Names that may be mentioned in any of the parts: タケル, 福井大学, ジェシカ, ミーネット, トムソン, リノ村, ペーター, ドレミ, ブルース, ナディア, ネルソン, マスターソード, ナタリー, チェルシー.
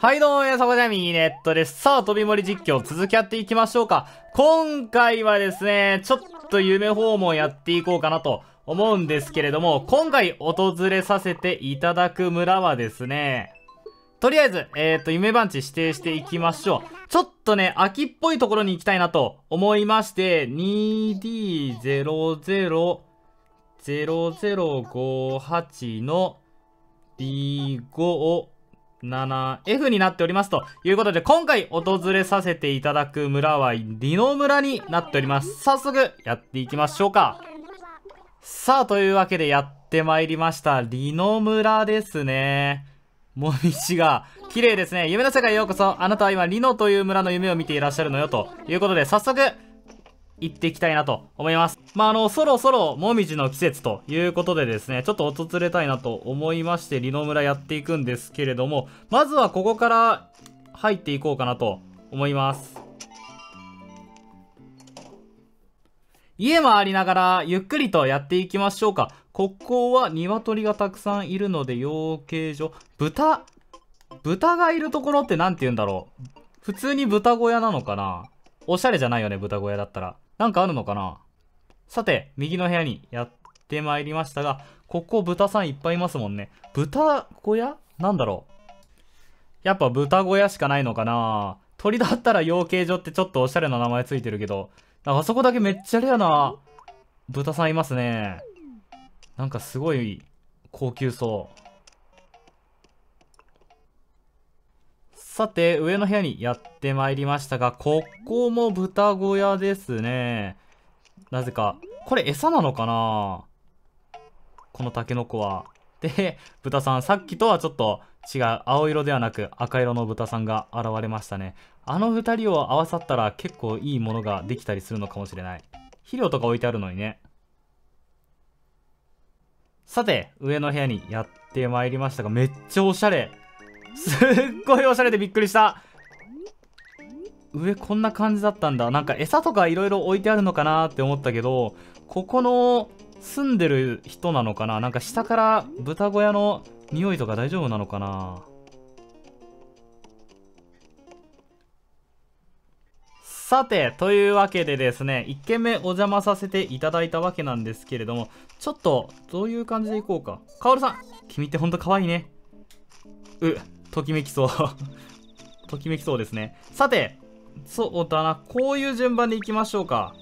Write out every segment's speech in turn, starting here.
はいどうも皆様、じゃあミーネットです。さあ、飛び盛り実況続きやっていきましょうか。今回はですね、ちょっと夢訪問やっていこうかなと思うんですけれども、今回訪れさせていただく村はですね、とりあえず、夢番地指定していきましょう。ちょっとね、秋っぽいところに行きたいなと思いまして、2D000058 の D5 を7F になっておりますということで、今回訪れさせていただく村はリノ村になっております。早速やっていきましょうか。さあ、というわけでやってまいりましたリノ村ですね。もみじが綺麗ですね。夢の世界へようこそ。あなたは今リノという村の夢を見ていらっしゃるのよということで、早速行っていきたいなと思います。そろそろもみじの季節ということでですね、ちょっと訪れたいなと思いまして、リノ村やっていくんですけれども、まずはここから入っていこうかなと思います。家もありながら、ゆっくりとやっていきましょうか。ここは鶏がたくさんいるので、養鶏場。豚がいるところって何て言うんだろう。普通に豚小屋なのかな。おしゃれじゃないよね、豚小屋だったら。なんかあるのかな。さて、右の部屋にやってまいりましたが、ここ豚さんいっぱいいますもんね。豚小屋なんだろう。やっぱ豚小屋しかないのかな。鳥だったら養鶏場ってちょっとおしゃれな名前ついてるけど、あそこだけめっちゃレアな豚さんいますね。なんかすごい高級そう。さて、上の部屋にやってまいりましたが、ここも豚小屋ですね。なぜか。これ餌なのかな、このタケノコは。で、豚さん、さっきとはちょっと違う、青色ではなく赤色の豚さんが現れましたね。あの2人を合わさったら結構いいものができたりするのかもしれない。肥料とか置いてあるのにね。さて、上の部屋にやってまいりましたが、めっちゃおしゃれ。すっごいおしゃれでびっくりした。上こんな感じだったんだ。なんか餌とかいろいろ置いてあるのかなって思ったけど、ここの住んでる人なのかな。なんか下から豚小屋の匂いとか大丈夫なのかな。さて、というわけでですね、1軒目お邪魔させていただいたわけなんですけれども、ちょっとどういう感じでいこうか。カオルさん、君ってほんと可愛いね。ときめきそうときめきそうですね。さて、そうだな、こういう順番でいきましょうか。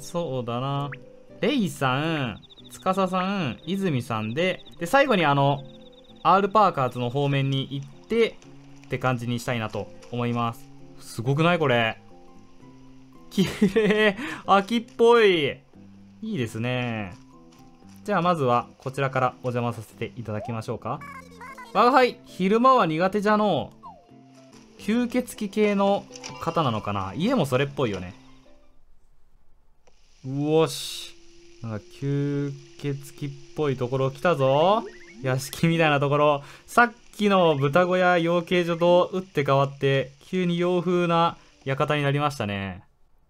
そうだな、レイさん、司さん、泉さんで最後にR パーカーズの方面に行ってって感じにしたいなと思います。すごくないこれ。きれい、秋っぽい、いいですね。じゃあまずはこちらからお邪魔させていただきましょうか。我が輩、昼間は苦手じゃのう。吸血鬼系の方なのかな。家もそれっぽいよね。うおし、なんか吸血鬼っぽいところ来たぞ。屋敷みたいなところ。さっきの豚小屋養鶏所と打って変わって急に洋風な館になりましたね。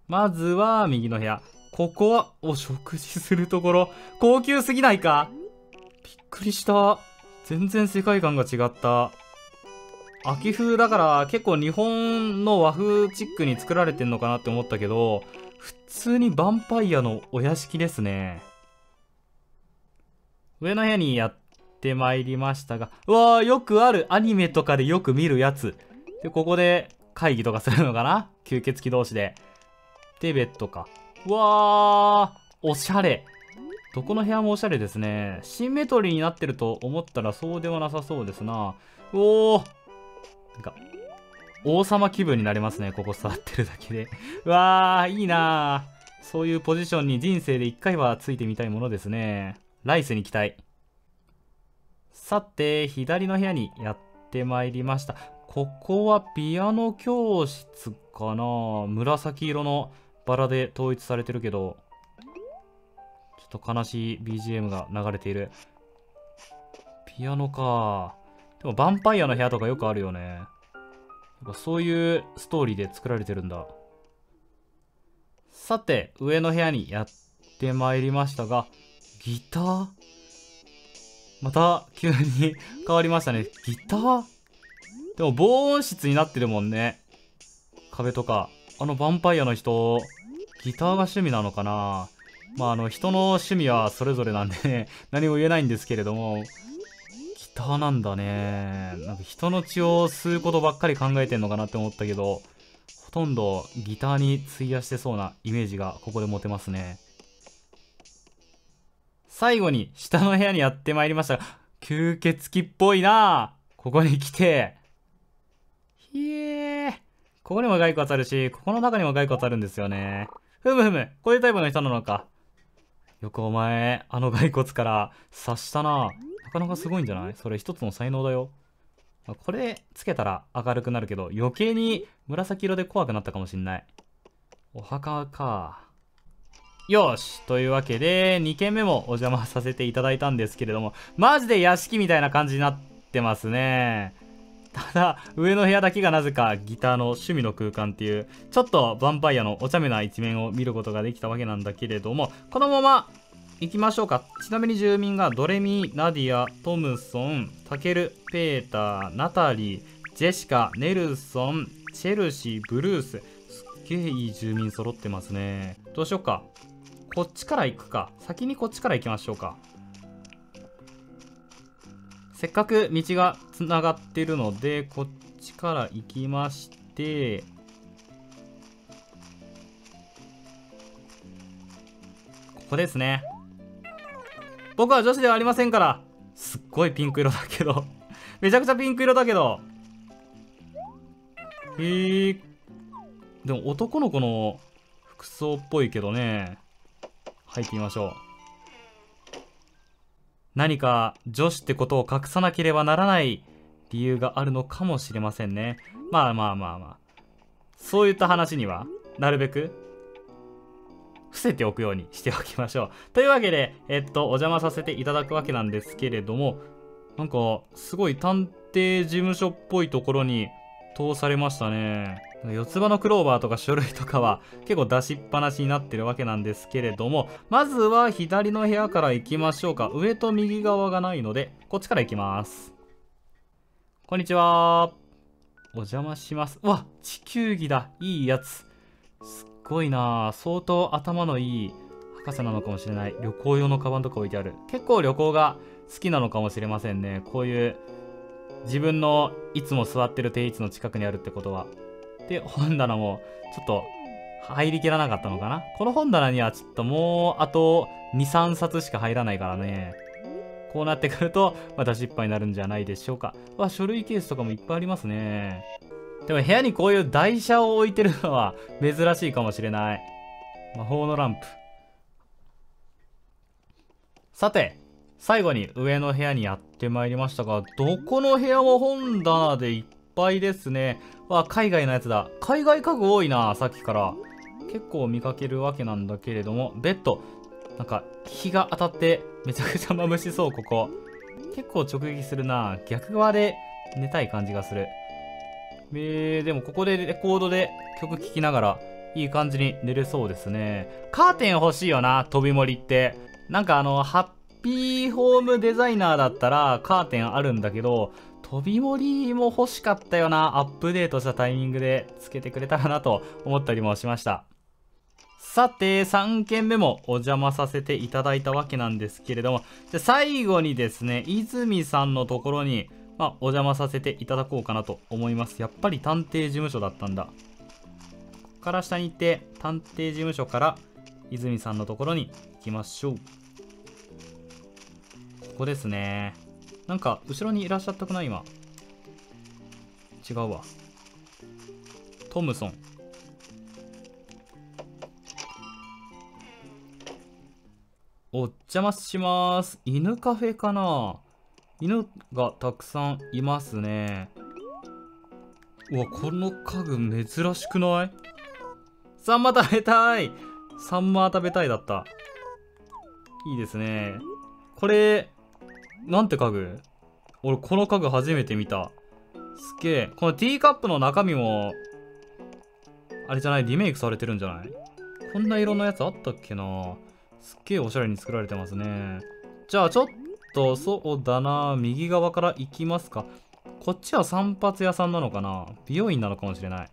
まずは右の部屋。ここはお食事するところ。高級すぎないか。びっくりした。全然世界観が違った。秋風だから結構日本の和風チックに作られてんのかなって思ったけど、普通にヴァンパイアのお屋敷ですね。上の部屋にやってまいりましたが、うわー、よくあるアニメとかでよく見るやつで、ここで会議とかするのかな、吸血鬼同士で。で、ベッドか。うわー、おしゃれ。どこの部屋もおしゃれですね。シンメトリーになってると思ったらそうではなさそうですな。おお、なんか王様気分になれますね、ここ座ってるだけで。うわー、いいなー。そういうポジションに人生で一回はついてみたいものですね。来世に期待。さて、左の部屋にやってまいりました。ここはピアノ教室かな。紫色のバラで統一されてるけど、ちょっと悲しい BGM が流れている。ピアノか。でもヴァンパイアの部屋とかよくあるよね。そういうストーリーで作られてるんだ。さて、上の部屋にやってまいりましたが、ギター、また急に変わりましたね。ギターでも防音室になってるもんね。壁とか。あのヴァンパイアの人、ギターが趣味なのかな。まあ人の趣味はそれぞれなんでね、何も言えないんですけれども、ギターなんだね。なんか人の血を吸うことばっかり考えてんのかなって思ったけど、ほとんどギターに費やしてそうなイメージがここで持てますね。最後に下の部屋にやってまいりました。吸血鬼っぽいなここに来て。ひえー。ここにも骸骨あるし、ここの中にも骸骨あるんですよね。ふむふむ。こういうタイプの人なのか。よくお前、あの骸骨から察したな。なかなかすごいんじゃない？それ一つの才能だよ。これつけたら明るくなるけど、余計に紫色で怖くなったかもしんない。お墓か。よしというわけで、2軒目もお邪魔させていただいたんですけれども、マジで屋敷みたいな感じになってますね。ただ、上の部屋だけがなぜかギターの趣味の空間っていう、ちょっとヴァンパイアのお茶目な一面を見ることができたわけなんだけれども、このまま行きましょうか。ちなみに住民がドレミ、ナディア、トムソン、タケル、ペーター、ナタリー、ジェシカ、ネルソン、チェルシー、ブルース。すっげえいい住民揃ってますね。どうしようか。こっちから行くか。先にこっちから行きましょうか。せっかく道がつながってるので、こっちから行きまして、ここですね。僕は女子ではありませんから、すっごいピンク色だけど、めちゃくちゃピンク色だけど、でも男の子の服装っぽいけどね。入ってみましょう。何か女子ってことを隠さなければならない理由があるのかもしれませんね。まあまあまあまあ、そういった話にはなるべく伏せておくようにしておきましょう。というわけでお邪魔させていただくわけなんですけれども、なんかすごい探偵事務所っぽいところに通されましたね。四つ葉のクローバーとか書類とかは結構出しっぱなしになってるわけなんですけれども、まずは左の部屋から行きましょうか。上と右側がないので、こっちから行きます。こんにちは、お邪魔します。うわ、地球儀だ。いいやつ。すっごいな。相当頭のいい博士なのかもしれない。旅行用のカバンとか置いてある。結構旅行が好きなのかもしれませんね。こういう自分のいつも座ってる定位置の近くにあるってことは。で、本棚もちょっと入りきらなかったのかな。この本棚にはちょっともうあと2、3冊しか入らないからね。こうなってくると、まあ、出しっぱになるんじゃないでしょうか。わ、書類ケースとかもいっぱいありますね。でも部屋にこういう台車を置いてるのは珍しいかもしれない。魔法のランプ。さて、最後に上の部屋にやってまいりましたが、どこの部屋も本棚でいっぱいですね。わ、海外のやつだ。海外家具多いな、さっきから。結構見かけるわけなんだけれども、ベッド。なんか、日が当たってめちゃくちゃ眩しそう、ここ。結構直撃するな。逆側で寝たい感じがする。でもここでレコードで曲聴きながら、いい感じに寝れそうですね。カーテン欲しいよな、飛び森って。なんかハッピーホームデザイナーだったらカーテンあるんだけど、飛び森も欲しかったよな。アップデートしたタイミングでつけてくれたらなと思ったりもしました。さて、3軒目もお邪魔させていただいたわけなんですけれども、じゃ最後にですね、泉さんのところに、お邪魔させていただこうかなと思います。やっぱり探偵事務所だったんだ。ここから下に行って、探偵事務所から泉さんのところに行きましょう。ここですね。なんか、後ろにいらっしゃったくない今。違うわ。トムソン。お邪魔します。犬カフェかな？犬がたくさんいますね。うわ、この家具珍しくない？サンマ食べたい！サンマ食べたいだった。いいですね。これ、なんて家具？俺この家具初めて見た。すげえ。このティーカップの中身もあれじゃない？リメイクされてるんじゃない？こんな色のやつあったっけな。すっげえおしゃれに作られてますね。じゃあちょっそうだな、右側から行きますか。こっちは散髪屋さんなのかな、美容院なのかもしれない。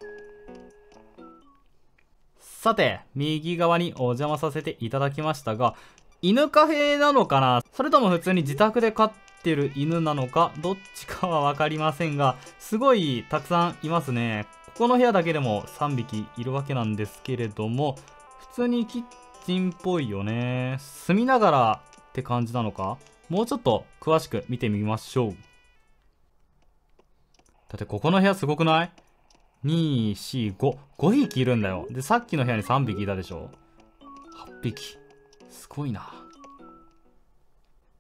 さて、右側にお邪魔させていただきましたが、犬カフェなのかな、それとも普通に自宅で飼ってる犬なのか、どっちかは分かりませんが、すごいたくさんいますね。ここの部屋だけでも3匹いるわけなんですけれども、普通にキッチンっぽいよね。住みながらって感じなのか。もうちょっと詳しく見てみましょう。だってここの部屋すごくない ?2、4、5。5匹いるんだよ。で、さっきの部屋に3匹いたでしょ。8匹。すごいな。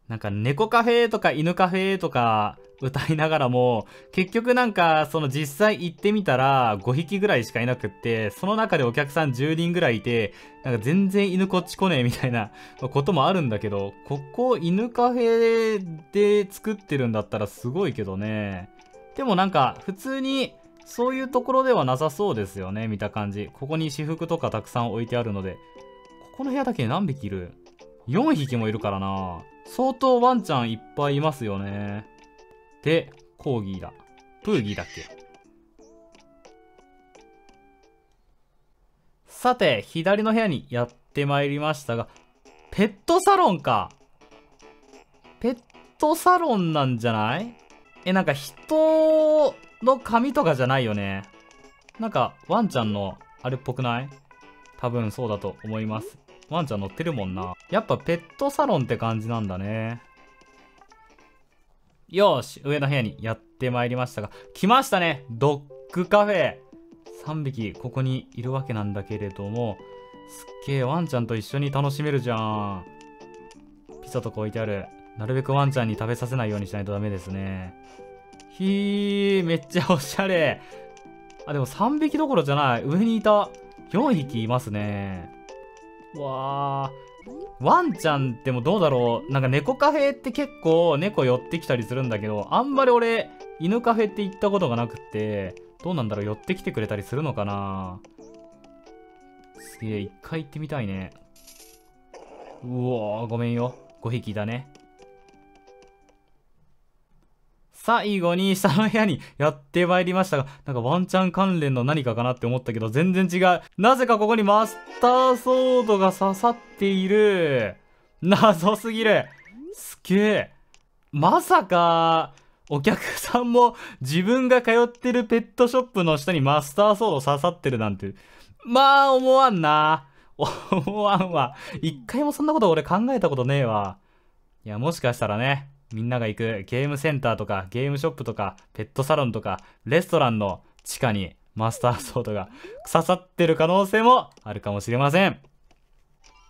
なんか猫カフェとか犬カフェとか歌いながらも、結局なんかその実際行ってみたら5匹ぐらいしかいなくって、その中でお客さん10人ぐらいいて、なんか全然犬こっち来ねえみたいなこともあるんだけど、ここ犬カフェで作ってるんだったらすごいけどね。でもなんか普通にそういうところではなさそうですよね、見た感じ。ここに私服とかたくさん置いてあるので。ここの部屋だけで何匹いる ?4 匹もいるからな。相当ワンちゃんいっぱいいますよね。で、コーギーだ。プーギーだっけ。さて、左の部屋にやってまいりましたが、ペットサロンか。ペットサロンなんじゃない？なんか人の髪とかじゃないよね。なんかワンちゃんのあれっぽくない？多分そうだと思います。ワンちゃん乗ってるもんな。やっぱペットサロンって感じなんだね。よーし、上の部屋にやってまいりましたが、来ましたね、ドッグカフェ。3匹ここにいるわけなんだけれども、すっげえワンちゃんと一緒に楽しめるじゃん。ピザとか置いてある。なるべくワンちゃんに食べさせないようにしないとダメですね。ひー、めっちゃおしゃれ。あ、でも3匹どころじゃない、上にいた4匹いますね。わー、ワンちゃんってもどうだろう。なんか猫カフェって結構猫寄ってきたりするんだけど、あんまり俺犬カフェって行ったことがなくって、どうなんだろう、寄ってきてくれたりするのかな。すげえ、一回行ってみたいね。うおー、ごめんよ、5匹だね。最後に下の部屋にやってまいりましたが、なんかワンちゃん関連の何かかなって思ったけど、全然違う。なぜかここにマスターソードが刺さっている。謎すぎる。すげえ。まさか、お客さんも自分が通ってるペットショップの下にマスターソード刺さってるなんて。まあ、思わんな。思わんわ。一回もそんなこと俺考えたことねえわ。いや、もしかしたらね。みんなが行くゲームセンターとかゲームショップとかペットサロンとかレストランの地下にマスターソードが刺さってる可能性もあるかもしれません。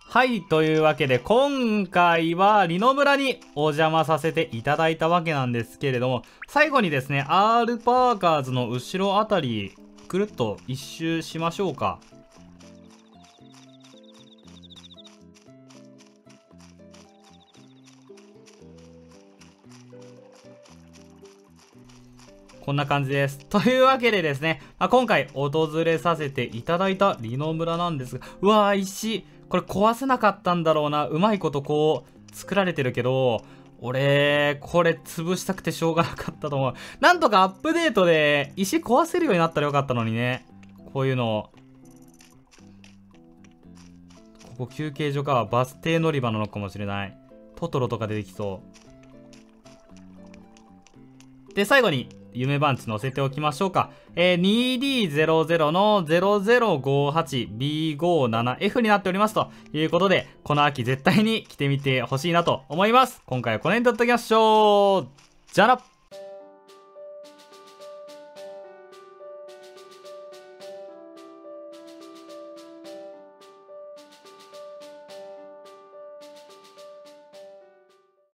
はい、というわけで今回はリノ村にお邪魔させていただいたわけなんですけれども、最後にですね、Rパーカーズの後ろあたりくるっと一周しましょうか。こんな感じです。というわけでですね、今回訪れさせていただいたリノ村なんですが、うわー、石、これ壊せなかったんだろうな。うまいことこう作られてるけど、俺これ潰したくてしょうがなかったと思う。なんとかアップデートで石壊せるようになったらよかったのにね。こういうの、ここ休憩所か、バス停乗り場なのかもしれない。トトロとか出てきそうで、最後に夢番地載せておきましょうか。2D00 の 0058B57F になっておりますということで、この秋絶対に着てみてほしいなと思います。今回はこの辺で撮っておきましょう。じゃあな。